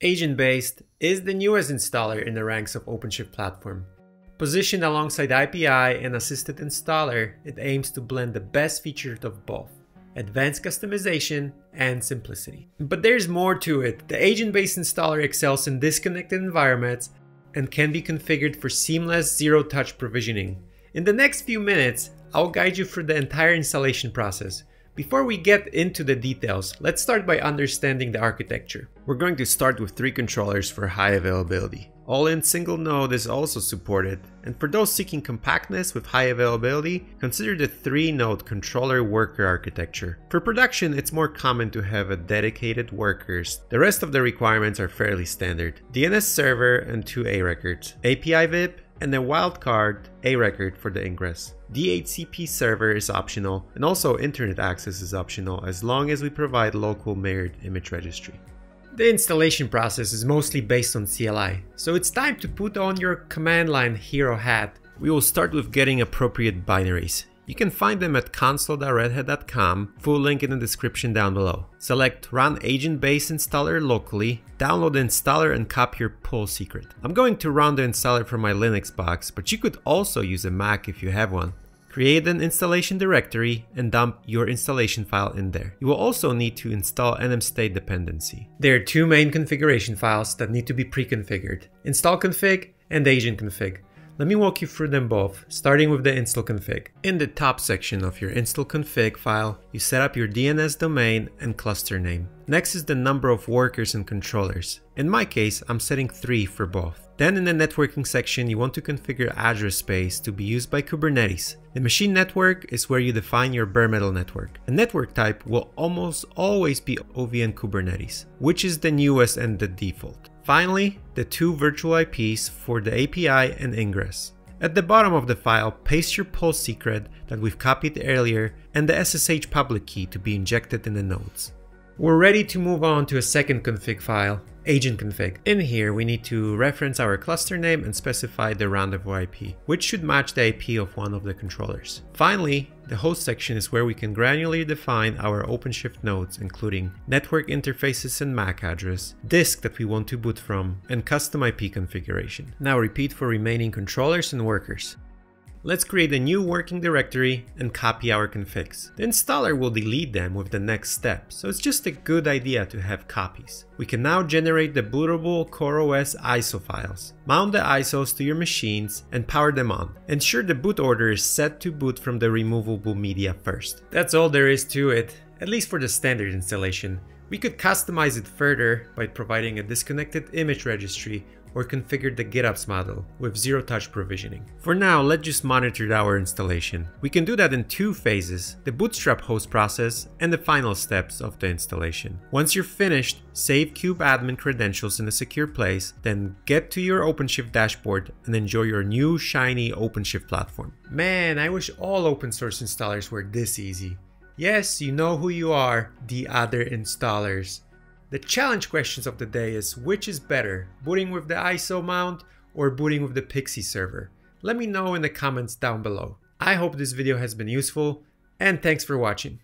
Agent-based is the newest installer in the ranks of OpenShift platform. Positioned alongside IPI and Assisted Installer, it aims to blend the best features of both, advanced customization and simplicity. But there's more to it. The agent-based installer excels in disconnected environments and can be configured for seamless zero-touch provisioning. In the next few minutes, I'll guide you through the entire installation process. Before we get into the details, let's start by understanding the architecture. We're going to start with 3 controllers for high availability. All-in single node is also supported, and for those seeking compactness with high availability, consider the 3-node controller worker architecture. For production, it's more common to have a dedicated workers. The rest of the requirements are fairly standard. DNS server and 2A records, API VIP, and a wildcard A record for the ingress. DHCP server is optional, and also internet access is optional as long as we provide local mirrored image registry. The installation process is mostly based on CLI, so it's time to put on your command line hero hat. We will start with getting appropriate binaries. You can find them at console.redhat.com, full link in the description down below. Select Run Agent-based Installer locally, download the installer and copy your pull secret. I'm going to run the installer from my Linux box, but you could also use a Mac if you have one. Create an installation directory and dump your installation file in there. You will also need to install NMstate dependency. There are 2 main configuration files that need to be pre-configured: install-config and agent-config. Let me walk you through them both, starting with the install-config. In the top section of your install-config file, you set up your DNS domain and cluster name. Next is the number of workers and controllers. In my case, I'm setting 3 for both. Then in the networking section, you want to configure address space to be used by Kubernetes. The machine network is where you define your bare metal network. The network type will almost always be OVN Kubernetes, which is the newest and the default. Finally, the 2 virtual IPs for the API and ingress. At the bottom of the file, paste your pull secret that we've copied earlier and the SSH public key to be injected in the nodes. We're ready to move on to a second config file, agent-config. In here, we need to reference our cluster name and specify the rendezvous IP, which should match the IP of one of the controllers. Finally, the host section is where we can granularly define our OpenShift nodes, including network interfaces and MAC address, disk that we want to boot from, and custom IP configuration. Now repeat for remaining controllers and workers. Let's create a new working directory and copy our configs. The installer will delete them with the next step, so it's just a good idea to have copies. We can now generate the bootable CoreOS ISO files. Mount the ISOs to your machines and power them on. Ensure the boot order is set to boot from the removable media first. That's all there is to it, at least for the standard installation. We could customize it further by providing a disconnected image registry or configure the GitOps model with zero-touch provisioning. For now, let's just monitor our installation. We can do that in 2 phases, the bootstrap host process and the final steps of the installation. Once you're finished, save kubeadmin credentials in a secure place, then get to your OpenShift dashboard and enjoy your new shiny OpenShift platform. Man, I wish all open source installers were this easy. Yes, you know who you are, the other installers. The challenge questions of the day is, which is better, booting with the ISO mount or booting with the Pixie server? Let me know in the comments down below. I hope this video has been useful, and thanks for watching.